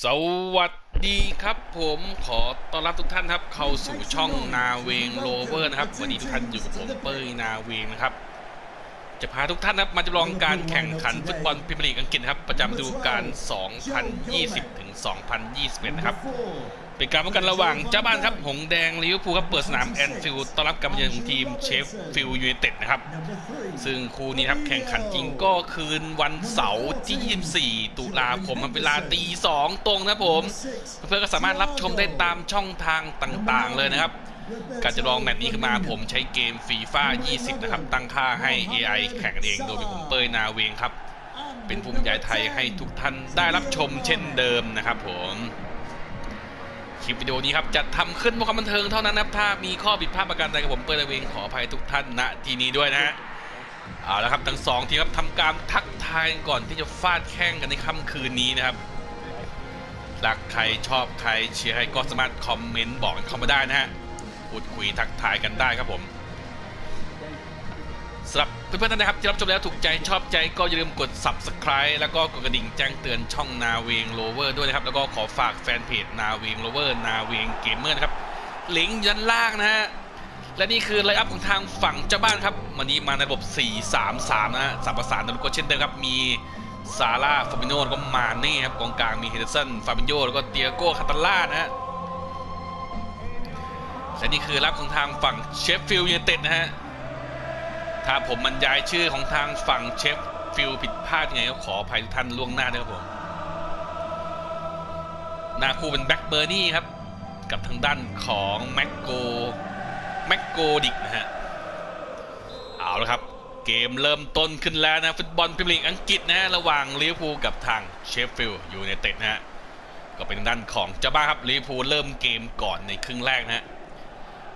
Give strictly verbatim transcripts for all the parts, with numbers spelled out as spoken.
สวัสดีครับผมขอต้อนรับทุกท่านครับเข้าสู่ช่องนาเวงโรเวอร์นะครับวันนี้ทุกท่านอยู่กับผมเป้ยนาเวงนะครับจะพาทุกท่านครับมาจำลองการแข่งขันฟุตบอลพรีเมียร์ลีกอังกฤษครับประจำฤดูกาล สองพันยี่สิบถึงสองพันยี่สิบเอ็ด นะครับเป็นการพบกันระหว่างเจ้าบ้านครับหงส์แดงลิเวอร์พูลครับเปิดสนามแอนฟิลด์ต้อนรับการมาเยือนของทีมเชฟฟิลด์ยูไนเต็ดนะครับซึ่งคู่นี้ครับแข่งขันจริงก็คืนวันเสาร์ที่ยี่สิบสี่ตุลาคมเวลาตีสองตรงนะผมเพื่อนๆก็สามารถรับชมได้ตามช่องทางต่างๆเลยนะครับการจะลองแมตช์นี้ขึ้นมาผมใช้เกมฟีฟ่ายี่สิบนะครับตั้งค่าให้ เอ ไอ แข่งเองโดยมีผมเป้ยนาเวงครับเป็นภูมิใจไทยให้ทุกท่านได้รับชมเช่นเดิมนะครับผมคลิปวิดีโอนี้ครับจะทำขึ้นเพื่อความบันเทิงเท่านั้นนะครับถ้ามีข้อผิดพลาดประการใดกับผมเป้ยนาเวงขออภัยทุกท่านณที่นี้ด้วยนะฮะเอาละครับทั้งสองทีมครับทำการทักทายก่อนที่จะฟาดแข้งกันในค่ำคืนนี้นะครับรักใครชอบใครเชียร์ใครก็สามารถคอมเมนต์บอกกันเข้ามาได้นะฮะพูดคุยทักทายกันได้ครับผมสำหรับเพื่อนๆท่านนะครับที่รับชมแล้วถูกใจชอบใจก็อย่าลืมกด Subscribe แล้วก็กดกระดิ่งแจ้งเตือนช่องนาเวงโรเวอร์ด้วยนะครับแล้วก็ขอฝากแฟนเพจนาเวงโรเวอร์นาเวงเกมเมอร์นะครับลิงก์ด้านล่างนะฮะและนี่คือไลน์อัพของทางฝั่งเจ้าบ้านครับวันนี้มาในระบบ สี่สามสาม นะฮะสับประสานก็เช่นเดิมครับมีซาร่าฟาบิโน่แล้วก็มาเน่ครับกองกลางมีเฮเดอร์สันฟาบิโญแล้วก็เตียโก้คาตาล่านะฮะและนี่คือรับของทางฝั่งเชฟฟิลด์ยูไนเต็ดนะฮะถ้าผมบรรยายชื่อของทางฝั่งเชฟฟิลด์ผิดพลาดไงก็ขออภัยทุกท่านล่วงหน้าด้วยครับผมหน้าคู่เป็นแบ็กเบอร์นี่ครับกับทางด้านของแม็กโกแม็กโกดิกนะฮะเอาละครับเกมเริ่มต้นขึ้นแล้วนะฟุตบอลพรีเมียร์ลีกอังกฤษนะฮะระหว่างลิเวอร์พูลกับทางเชฟฟิลด์ยูไนเต็ดนะฮะก็เป็นด้านของเจ้าบ้านครับลิเวอร์พูลเริ่มเกมก่อนในครึ่งแรกนะฮะ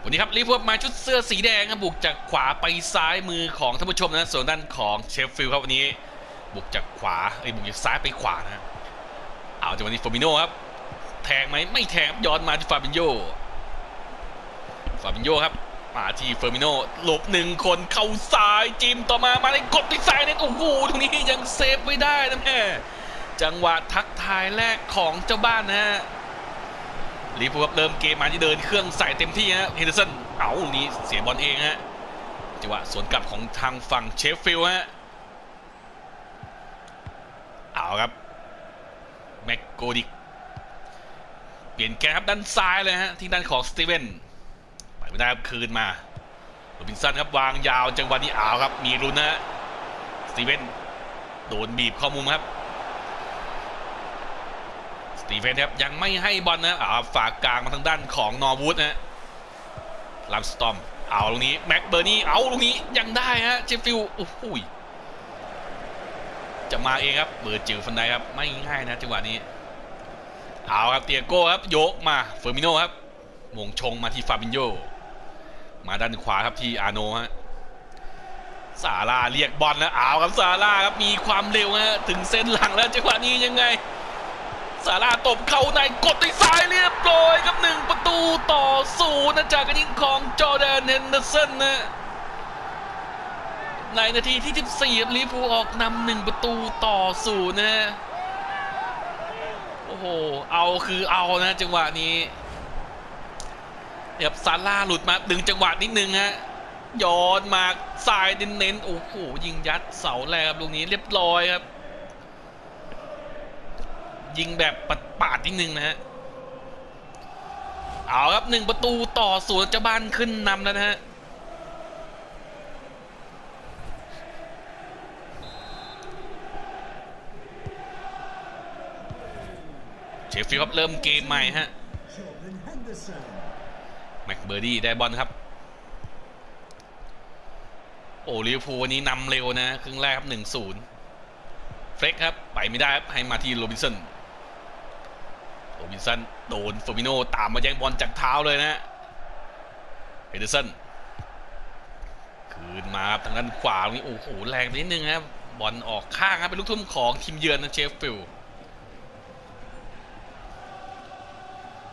วันนี้ครับลิเวอร์พูลมาชุดเสื้อสีแดงครับบุกจากขวาไปซ้ายมือของท่านผู้ชมนะส่วนด้านของเชฟฟิลด์ครับวันนี้บุกจากขวาไอ้บุกจากซ้ายไปขวานะเอาจากวันนี้ฟาบิโญครับแทงไหมไม่แทงย้อนมาที่ฟาบิโญฟาบิโญครับมาที่เฟอร์มิโน่หลบหนึ่งคนเข้าซ้ายจิ้มต่อมามาในกดที่ซ้ายเนี่ยโอ้โหตรงนี้ยังเซฟไว้ได้นะแม่จังหวะทักทายแรกของเจ้าบ้านนะฮะลิเวอร์พูลเริ่มเกมมาที่เดินเครื่องใส่เต็มที่ฮะเฮนเดอร์สันเอาตรงนี้เสียบอลเองฮะจังหวะสวนกลับของทางฝั่งเชฟฟิลด์ฮะเอาครับแม็กโกดิกเปลี่ยนแกนครับด้านซ้ายเลยฮะที่ด้านของสตีเวนไม่ได้คืนมาโรบินสันครับวางยาวจังหวะนี้อ้าวครับมีลุ้นนะฮะสตีเวนโดนบีบข้อมุมครับสตีเวนครับยังไม่ให้บอลนะอ้าวฝากกลางมาทางด้านของนอร์วูดนะลัมสตอมเอาตรงนี้แม็กเบอร์นี่เอาตรงนี้ยังได้ฮะเชฟฟิลด์โอ้โหจะมาเองครับเบอร์จิ๋วฟันได้ครับไม่ง่ายนะจังหวะนี้เอาครับเตียโก้ครับโยกมาเฟอร์มิโน่ครับมงชงมาที่ฟาบินโญมาด้านขวาครับที่อาโนฮะซาร่าเรียกบอลแล้วอ้าวครับซาร่าครับมีความเร็วฮะถึงเส้นหลังแล้วจังหวะนี้ยังไงซาร่าตบเข้าในกดด้วยซ้ายเรียบร้อยครับหนึ่งประตูต่อศูนย์จากการยิงของจอร์แดนเฮนเดอร์สันนะในนาทีที่สิบสี่ลิเวอร์พูลออกนำหนึ่งประตูต่อศูนย์นะโอ้โหเอาคือเอานะจังหวะนี้เดี๋ยวซาร่าหลุดมาดึงจังหวะนิดนึงฮะย้อนมาสายเน้นๆโอ้โหยิงยัดเสาแรงครับลูกนี้เรียบร้อยครับยิงแบบปาดๆนิดนึงนะฮะเอาครับหนึ่งประตูต่อศูนย์เจ้าบ้านขึ้นนำแล้วนะฮะเชฟฟิลด์ครับเริ่มเกมใหม่ฮะแม็กเบอร์ดี้ได้บอลครับโอ้ลิเวอร์พูลวันนี้นำเร็วนะครึ่งแรกครับ หนึ่งศูนย์ เฟล็กครับไปไม่ได้ครับให้มาที่โรบินสันโรบินสันโดนฟอร์มิโน่ตามมาแย่งบอลจากเท้าเลยนะเฮเดอร์สันคืนมาทางด้านขวาตรงนี้โอ้โหแรงไปนิดนึงครับบอลออกข้างครับเป็นลูกทุ่มของทีมเยือนนะเชฟฟิลด์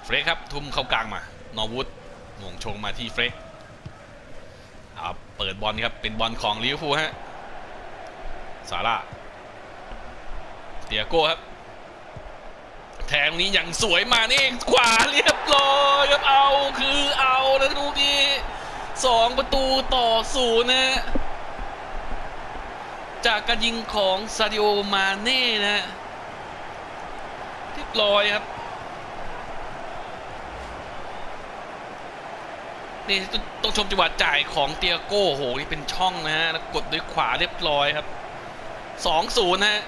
เฟล็กครับทุ่มเข้ากลางมานอร์วูดมงชงมาที่เฟรกเอาเปิดบอลครับเป็นบอลของลิเวอร์พูลฮะซาร่าเตียโก้ครับแท ทงนี้อย่างสวยมานี่ขวาเรียบร้อยครับเอาคือเอานะลูกนี้สองประตูต่อศูนย์นะจากการยิงของซาดิโอมาเน่นะเรียบร้อยครับนี่ต้องชมจังหวะจ่ายของเตียโก้โหนี่เป็นช่องนะฮะแล้วกดด้วยขวาเรียบร้อยครับ สองศูนย์ นะฮะ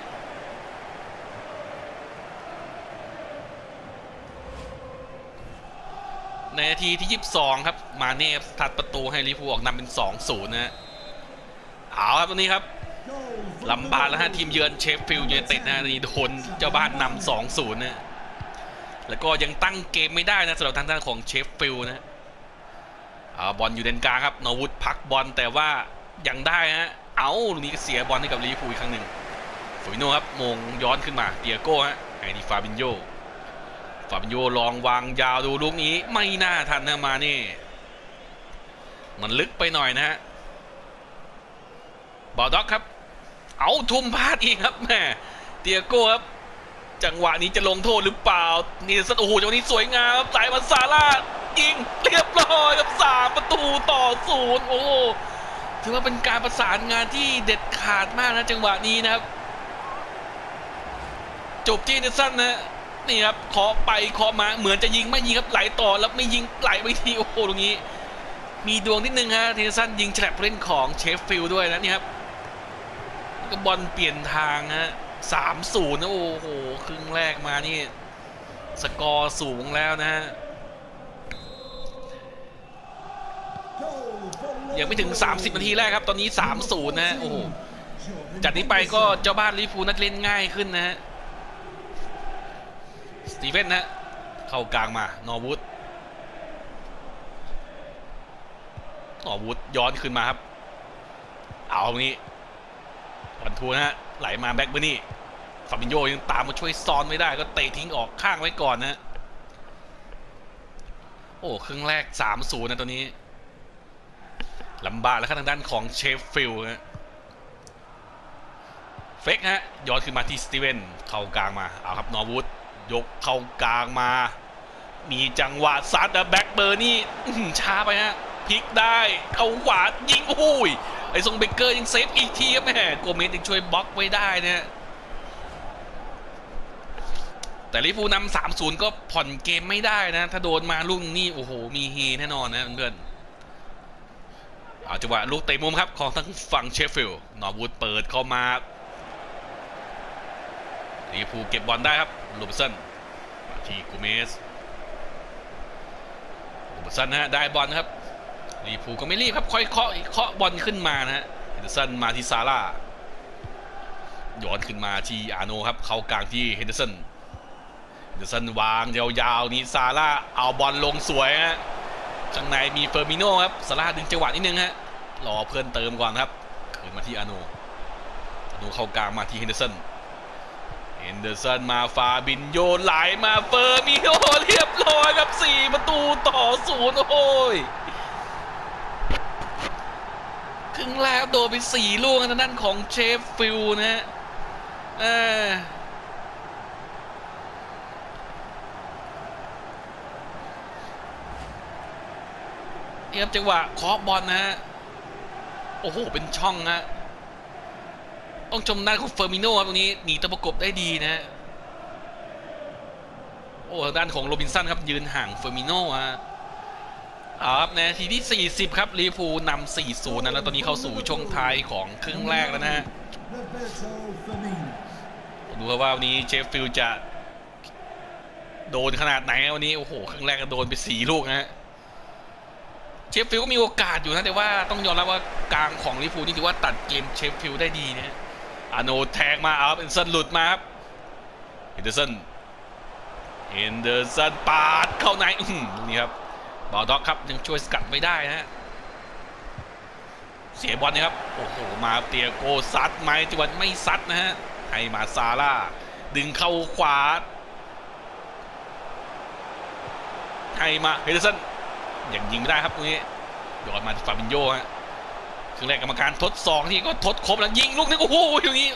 ในนาทีที่ยี่สิบสองครับมาเน่ทัดประตูให้ลิเวอร์พูลออกนำเป็น สองศูนย์ นะฮะเอาครับตัวนี้ครับลำบากแล้วฮะทีมเยือนเชฟฟิลด์ยูไนเต็ดนะนี่โดนเจ้าบ้านนำ สองศูนย์ นะฮะแล้วก็ยังตั้งเกมไม่ได้นะสำหรับทางด้านของเชฟฟิลด์นะบอลอยู่เลนกลางครับนวุฒิพักบอลแต่ว่ายังได้ฮะเอาลูกนี้เสียบอลให้กับลิเวอร์พูลอีกครั้งหนึ่งฟูโน่ครับมงย้อนขึ้นมาเตียโก้ฮะไอ้นี่ฟาบินโญฟาบินโญลองวางยาวดูลูกนี้ไม่น่าทันนะมานี่มันลึกไปหน่อยนะฮะบอลด็อกครับเอาทุ่มพลาดอีกครับแม่เตียโก้ครับจังหวะนี้จะลงโทษหรือเปล่านี่สัตว์โอ้โหจังหวะนี้สวยงามสายมาซาร่ายิงเรียบร้อยกับสามประตูต่อศูนย์โอ้ถือว่าเป็นการประสานงานที่เด็ดขาดมากนะจังหวะนี้นะครับจบที่เดซันนะนี่ครับขอไปขอมาเหมือนจะยิงไม่ยิงครับไหลต่อแล้วไม่ยิงไหลไปทีโอ้โหตรงนี้มีดวงนิดนึงฮะเดซันยิงแฉลบเล่นของเชฟฟิลด์ด้วยนะนี่ครับก็บอลเปลี่ยนทางฮะสามศูนย์นะโอ้โหครึ่งแรกมานี่สกอร์สูงแล้วนะฮะยังไม่ถึงสามสิบนาทีแรกครับตอนนี้ สามศูนย์ นะฮะโอ้โหจากนี้ไปก็เจ้าบ้านลิเวอร์พูลนัดเล่นง่ายขึ้นนะฮะสตีเว่นนะเข้ากลางมานอร์วูดนอร์วูดย้อนขึ้นมาครับเอาตรงนี้บอลทูนะฮะไหลมาแบ็กเบอร์นี่ฟาบินโญยังตามมาช่วยซ้อนไม่ได้ก็เตะทิ้งออกข้างไว้ก่อนนะโอ้ครึ่งแรก สามศูนย์ นะตัวนี้ลำบากแล้วครับทางด้านของเชฟฟิลด์ฮะเฟกฮะย้อนขึ้นมาที่สตีเวนเข้ากลางมาเอาครับนอร์วูดยกเข้ากลางมามีจังหวะซัดแบ็กเบอร์นี่ช้าไปฮะพลิกได้เข้าขวายิงอุ้ยไอ้ทรงเบเกอร์ยังเซฟอีกทีครับแม่โกเมสยังช่วยบล็อกไว้ได้นะแต่ลิเวอร์พูลนำสามศูนย์ก็ผ่อนเกมไม่ได้นะถ้าโดนมาลุงนี่โอ้โหมีเฮแน่นอนนะเพื่อนเอาจังหวะลูกเตะมุมครับของทั้งฝั่งเชฟฟิลด์นอร์วูดเปิดเข้ามาลิเวอร์พูลเก็บบอลได้ครับลูบสันมาที่กูเมสลูบสันฮะได้บอลครับลิเวอร์พูลก็ไม่รีบครับค่อยเคาะเคาะบอลขึ้นมานะฮะลูบสันมาที่ซาร่าย้อนขึ้นมาที่อาโนครับเข้ากลางที่เฮนเดอร์สันเดซันวางยาวๆนี้ซาร่าเอาบอลลงสวยฮะข้างในมีเฟอร์มิโน่ครับซาร่าดึงจังหวะนิดนึงฮะรอเพื่อนเติมก่อนครับขึ้นมาที่อาโนอาโนเข้ากลางมาที่เฮนเดอร์สันเฮนเดอร์สันมาฟาบินโญไหลมาเฟอร์มิโน่เรียบร้อยครับสี่ประตูต่อศูนย์โอ้ยครึ่งแรกโดนไปสี่ลูกทางด้านของเชฟฟิลด์นะฮะเออครับจังหวะเคาะบอลนะฮะโอ้โหเป็นช่องฮะต้องชมหน้าของเฟอร์มิโน่ครับตรงนี้หนีตัวประกบได้ดีนะฮะโอ้ด้านของโรบินสันครับยืนห่างเฟอร์มิโน่ฮะอ๋อครับในนาทีที่สี่สิบครับลิเวอร์พูลนำ สี่ศูนย์ นะแล้วตอนนี้เข้าสู่ช่วงท้ายของครึ่งแรกแล้วนะฮะดูครับว่าวันนี้เชฟฟิลด์จะโดนขนาดไหนวันนี้โอ้โหครึ่งแรกก็โดนไปสี่ลูกนะฮะเชฟฟิลด์ก็มีโอกาสอยู่นะแต่ว่าต้องยอมรับว่ากลางของลิเวอร์พูลนี่ถือว่าตัดเกมเชฟฟิลด์ได้ดีนะอาโนแทงมาเอาเอ็นเดอร์สันหลุดมาครับเอ็นเดอร์สันเอ็นเดอร์สันปาดเข้าในนี่ครับบอลด็อกครับยังช่วยสกัดไม่ได้นะเสียบอลนะครับโอ้โหมาเตียโกซัดไหมจังหวะไม่ซัดนะฮะให้มาซาร่าดึงเข้าขวาให้มาเอ็นเดอร์สันอย่างยิงไม่ได้ครับตรงนี้ย้อนมาที่ฟาบินโญฮะครึ่งแรกกรรมการทดสองนี่ก็ทดครบแล้วยิงลูกนี้โอ้โหอย่างนี้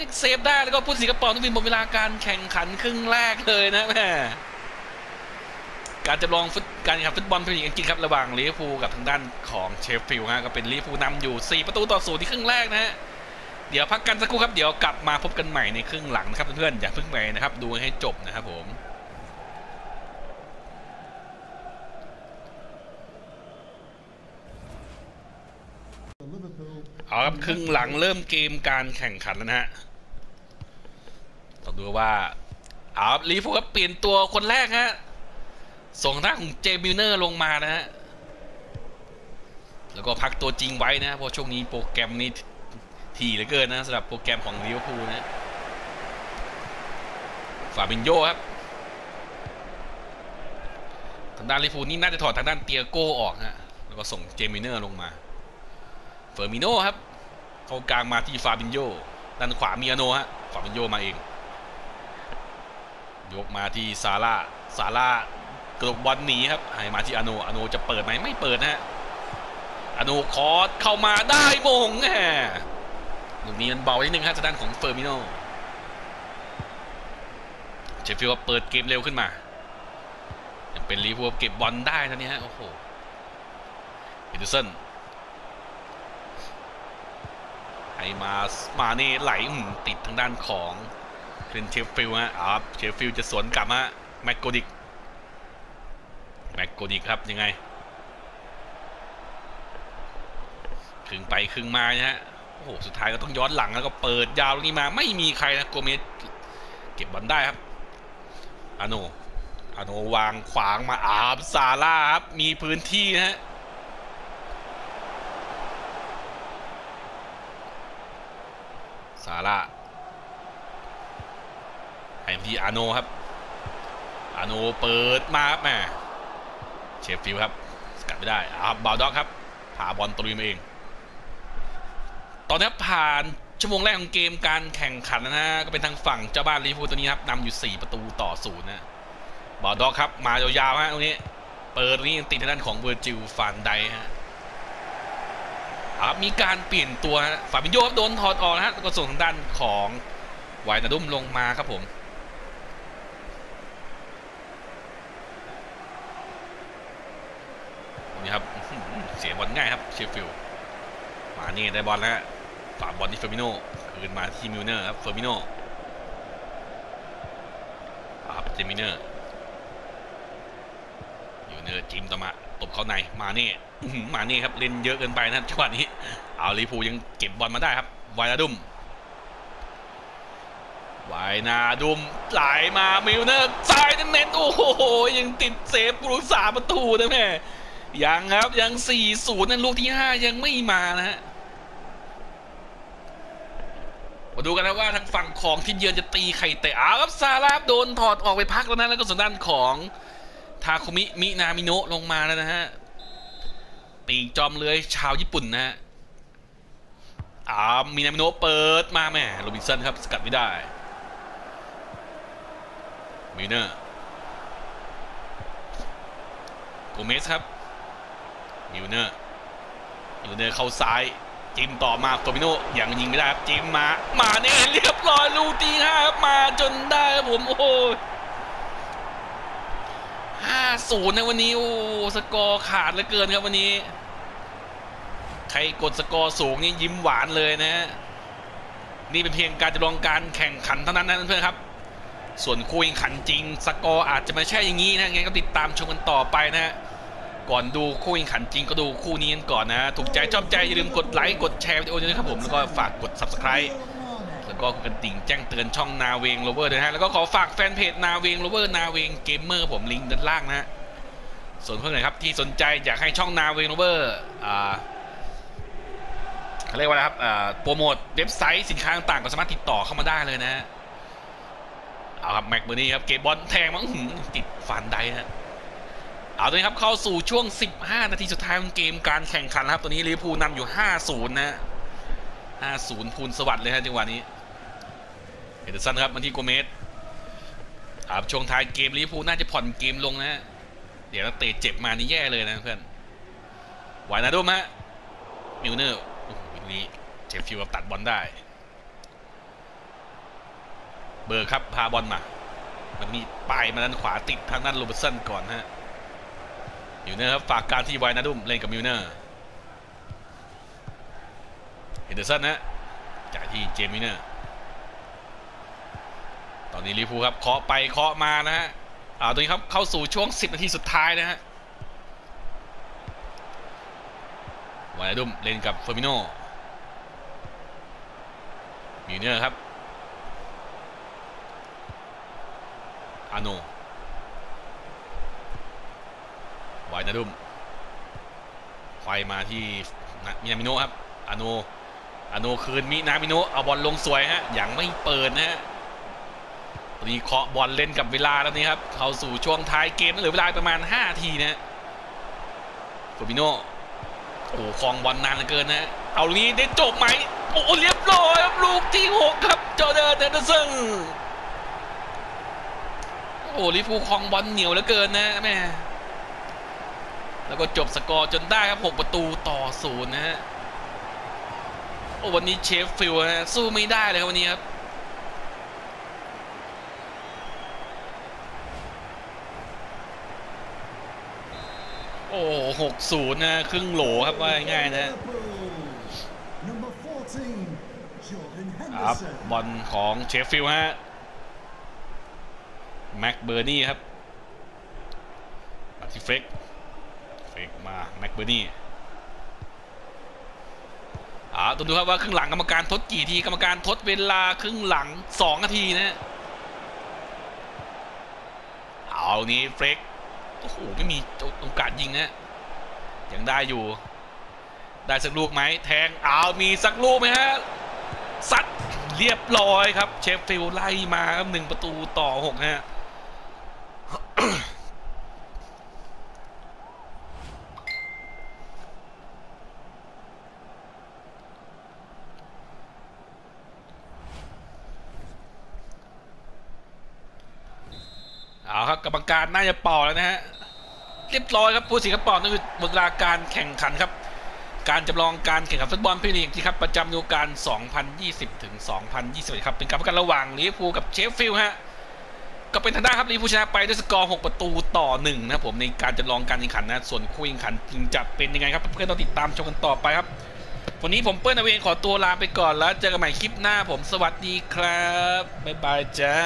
ยังเซฟได้แล้วก็พุทธสิงคโปร์ต้องมีหมดเวลาการแข่งขันครึ่งแรกเลยนะแม่การจำลองฟุตการแข่งขันฟุตบอลพรีเมียร์อังกฤษครับระหว่างลิเวอร์พูลกับทางด้านของเชฟฟิลด์ฮะก็เป็นลิเวอร์พูลนำอยู่สี่ประตูต่อศูนย์ที่ครึ่งแรกนะฮะเดี๋ยวพักกันสักครู่ครับเดี๋ยวกลับมาพบกันใหม่ในครึ่งหลังนะครับเพื่อนๆอย่าเพิ่งไปนะครับดูให้จบนะครับผมเอาครับครึ่งหลังเริ่มเกมการแข่งขันแล้วนะฮะต้องดูว่าเอาลิเวอร์พูลครับเปลี่ยนตัวคนแรกฮะส่งทางของเจมิลเนอร์ลงมานะฮะแล้วก็พักตัวจริงไว้นะเพราะช่วงนี้โปรแกรมนี้ทีเหลือเกินนะสำหรับโปรแกรมของลิเวอร์พูลนะฟาบินโญ่ครับทางด้านลิเวอร์พูลนี่น่าจะถอดทางด้านเตียโก้ออกฮะแล้วก็ส่งเจมิลเนอร์ลงมาเฟอร์มิโน่ครับเขากลางมาที่ฟาบินโญ่ด้านขวามีอาโน่ฮะฟาบินโญ่มาเองยกมาที่ซาร่าซาร่ากระโดดบอลหนีครับให้มาที่อาโน่อาโน่จะเปิดไหมไม่เปิดนะฮะอาโน่คอร์สเข้ามาได้มงแหมลูกนี้มันเบานิดนึงฮะจากด้านของเฟอร์มิโน่เชฟฟิลด์เปิดเกมเร็วขึ้นมายังเป็นลิเวอร์พูลเก็บบอลได้นะเนี่ยฮะโอ้โหเฮนเดอร์สันให้มามาเน่ไหลติดทางด้านของเคลนเชฟฟิลด์ฮะอ๋อเชฟฟิลด์จะสวนกลับฮะแม็กโกดิกแม็กโกดิกครับยังไงครึ่งไปครึ่งมานะฮะโอ้โหสุดท้ายก็ต้องย้อนหลังแล้วก็เปิดยาวตรงนี้มาไม่มีใครนะโกเมสเก็บบอลได้ครับอาโนอาโนวางขวางมาอาบซาร่าครับมีพื้นที่นะฮะซาร่าให้พี่อาโนครับอาโนเปิดมาครับแม่เชฟฟิลด์ครับสกัดไม่ได้อาบาวด็อกครับพาบอลตรีมาเองตอนนี้ผ่านชั่วโมงแรกของเกมการแข่งขันนะฮะก็เป็นทางฝั่งเจ้าบ้านลิเวอร์พูลตัวนี้ครับนำอยู่สี่ประตูต่อศูนย์นะบอลด็อกครับมายาวๆฮะตรงนี้เปิดนี่ติดทางด้านของเวอร์จิลฟานไดฮะมีการเปลี่ยนตัวฟาบินโญ่โดนถอดออกนะฮะก็ส่งทางด้านของไวนาดุมลงมาครับผมนี่ครับเสียบอลง่ายครับเชฟฟิลด์มานี่ได้บอลแล้วฝากบอลที่เฟอร์มิโน่คืนมาที่มิลเนอร์ครับเฟอร์มิโน่ครับเจมิลเนอร์อยู่เนอร์จิมต่อมาตบเข้าในมานี่มานี่ครับเล่นเยอะเกินไปนะจังหวะนี้เอาลิเวอร์พูลยังเก็บบอลมาได้ครับไวนาดุมไวนาดุมไหลมามิลเนอร์ซ้ายเน้นโอ้โหยังติดเซฟผู้รักษาประตูนะแม่ยังครับยัง สี่ศูนย์ นั่นลูกที่ห้ายังไม่มานะฮะมาดูกันนะว่าทางฝั่งของทีมเยือนจะตีไข่แต่อ้าวครับซาร่าโดนถอดออกไปพักแล้วนะแล้วก็ส่วนด้านของทาคุมิมินามิโนะลงมาแล้วนะฮะปีกจอมเลื้อยชาวญี่ปุ่นนะฮะอ้าวมินามิโนะเปิดมาแม่โรบินสันครับสกัดไม่ได้มิเนอร์โกเมสครับมิลเนอร์มิลเนอร์เข้าซ้ายจิมต่อมาโตมิโน่อย่างยิงไม่ได้ครับจิมมามาเนี่ยเรียบร้อยลูกที่ห้ามาจนได้ครับผมโอ้โห ห้าศูนย์ นะวันนี้โอ้สกอร์ขาดเหลือเกินครับวันนี้ใครกดสกอร์สูงนี่ยิ้มหวานเลยนะนี่เป็นเพียงการจำลองการแข่งขันเท่านั้นนะเพื่อนครับส่วนคู่แข่งขันจริงสกอร์อาจจะไม่ใช่อย่างนี้นะงั้นก็ติดตามชมกันต่อไปนะก่อนดูคู่แข่งขันจริงก็ดูคู่นี้กันก่อนนะถูกใจชอบใจอย่าลืมกดไลค์กดแชร์วิดีโอนี้นะครับผมแล้วก็ฝากกด ซับสไครบ์ แล้วก็กดติ่งแจ้งเตือนช่องนาเวงโรเวอร์ด้วยนะแล้วก็ขอฝากแฟนเพจนาเวงโรเวอร์นาเวงเกมเมอร์ผมลิงก์ด้านล่างนะส่วนเพื่อนไหนครับที่สนใจอยากให้ช่องนาเวงโรเวอร์อ่าเขาเรียกว่านะครับอ่าโปรโมทเว็บไซต์สินค้าต่างๆก็สามารถติดต่อเข้ามาได้เลยนะเอาครับแม็กเบอร์นี่ครับเกมบอลแทงมั้งติดฟันได้นะเอาตัวนี้ครับเข้าสู่ช่วงสิบห้านาทีสุดท้ายของเกมการแข่งขันครับตัวนี้ลิเวอร์พูลนำอยู่ ห้าศูนย์ นะ ห้าศูนย์ พูลสวัสดิ์เลยฮะจังหวะนี้เฮนเดอร์สันครับมาที่โกเมสครับช่วงท้ายเกมลิเวอร์พูลน่าจะผ่อนเกมลงนะเดี๋ยวนักเตะเจ็บมานี่แย่เลยนะเพื่อนไวนาดุมฮะมิลเนอร์โอ้โหนี้เชฟฟิลด์ตัดบอลได้ เบอร์ครับพาบอลมามันมีปลายมาด้านขวาติดทางด้านโรเบิร์ตสันก่อนฮะมิลเนอร์ครับฝากการที่ไว้นะดุ้มเล่นกับมิลเนอร์เฮนเดอร์สันนะจ่ายที่เจมิลเนอร์ตอนนี้ลิฟูครับเคาะไปเคาะมานะฮะเอาตรงนี้ครับเข้าสู่ช่วงสิบนาทีสุดท้ายนะฮะไว้นะดุ้มเล่นกับเฟอร์มิโน่มิลเนอร์ครับอาโนไว้นะดุ้มไฟมาที่มินามิโนะครับอาโนอาโนคืนมินามิโนะเอาบอลลงสวยฮะอย่างไม่เปิดนะฮะตอนนี้เคาะบอลเล่นกับเวลาแล้วนี่ครับเข้าสู่ช่วงท้ายเกมเหลือเวลาประมาณห้านาทีนะฟูบิโนโอ้คลองบอลนานเหลือเกินนะเอานี้ได้จบไหมโอ้เรียบร้อยครับลูกที่หกครับจอร์แดน แอนเดอร์สันโอ้ลิฟูคลองบอลเหนียวเหลือเกินนะแม่แล้วก็จบสกอร์จนได้ครับหกประตูต่อศูนย์นะฮะโอ้วันนี้เชฟฟิลด์นะสู้ไม่ได้เลยครับวันนี้ครับโอ้หกศูนย์นะครึ่งโหลครับว่าง่ายนะครับบอลของเชฟฟิลด์ฮะแม็กเบอร์นี่ครับที่เฟกเฟกมาแม็กเบอร์นี่อ่าต้องดูครับว่าครึ่งหลังกรรมการทดกี่ทีกรรมการทดเวลาครึ่งหลังสองนาทีนะเอานี้เฟกโอ้โหไม่มีโอกาสยิงนะยังได้อยู่ได้สักลูกไหมแทงเอามีสักลูกไหมฮะสัตว์เรียบร้อยครับเชฟฟิลด์ไล่มาครับหนึ่งประตูต่อหกฮะเอาครับกรรมการน่าจะเป่าแล้วนะฮะเรียบร้อยครับผู้ตัดสินก็เป่านั่นคือหมดเวลาการแข่งขันครับการจำลองการแข่งขันฟุตบอลพรีเมียร์ลีกครับประจำฤดูกาล สองพันยี่สิบถึงสองพันยี่สิบเอ็ด ครับเป็นการพบกันระหว่างลิเวอร์พูลกับเชฟฟิลด์ฮะก็เป็นทางด้านครับลิเวอร์พูลชนะไปด้วยสกอร์หกประตูต่อหนึ่งนะผมในการจำลองการแข่งขันนะส่วนคู่แข่งขันจะเป็นยังไงครับเพื่อนๆต้องติดตามชมกันต่อไปครับวันนี้ผมเปิ้ลนเวงขอตัวลาไปก่อนแล้วเจอกันใหม่คลิปหน้าผมสวัสดีครับบ๊ายบายจ้า